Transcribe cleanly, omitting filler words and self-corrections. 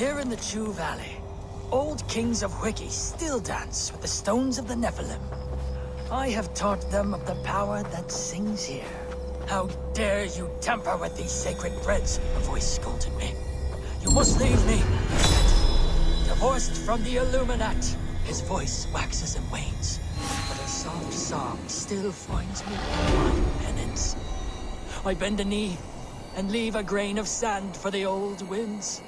Here in the Chu Valley, old kings of Wicki still dance with the stones of the Nephilim. I have taught them of the power that sings here. How dare you tamper with these sacred threads, a voice scolded me. You must leave me, he said. Divorced from the Illuminat, his voice waxes and wanes, but a soft song still finds me in my penance. I bend a knee and leave a grain of sand for the old winds.